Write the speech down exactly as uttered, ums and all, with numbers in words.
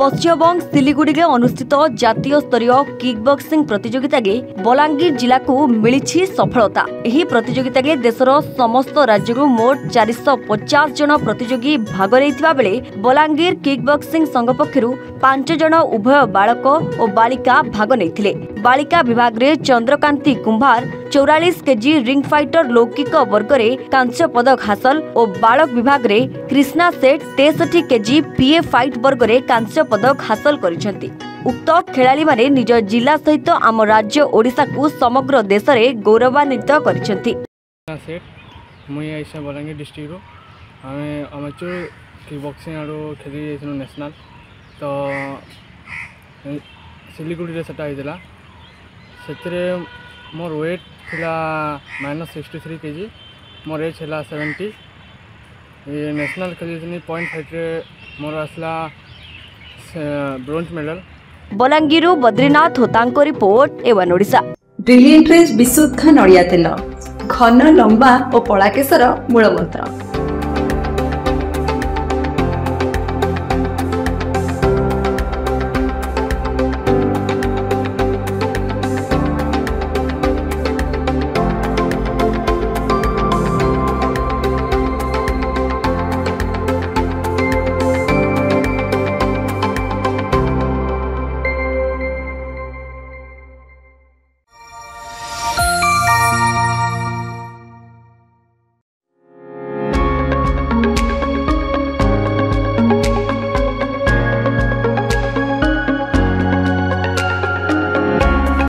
पश्चिम बंग सिलिगुड़ी में अनुष्ठित जातीय स्तरीय किकबॉक्सिंग प्रतियोगिता बलांगीर जिला को मिली सफलता। यह प्रतियोगिता देशर समस्त राज्य को मोट चार सौ पचास जन प्रतियोगी भाग ले बलांगीर किकबॉक्सिंग संघ पक्षर पांच जन उभय बालक और बालिका भाग ले। बालिका विभाग में चंद्रकांति कुंभार चौरालीस केजी रिंग फाइटर लौकिक वर्ग में कांस्य पदक हासिल और बालक विभाग में कृष्णा सेठ तिरसठ केजी पीए फाइट वर्ग में कांस्य पदक हासिल करिसेंति। उक्त खेलाड़ी माने निज जिला सहित आम राज्य ओडिशा को समग्र देश में गौरवान्वित करिसेंति। बलांगीर डिस्ट्रिक्ट खेल नेशनल तो सिलिगुड़ी से मोर वेट थिला minus sixty three K G मोर एज है सेवेन्टी ये नेशनल खेल पॉइंट फाइव मोर आसला ब्रोंज मेडल। बलांगीर बद्रीनाथ होतांग को रिपोर्ट एवं ओडिशा। ब्रिलियंट रेज विशुद्ध नड़िया तेल घन लंबा और पड़ा केशर मूलमंत्र।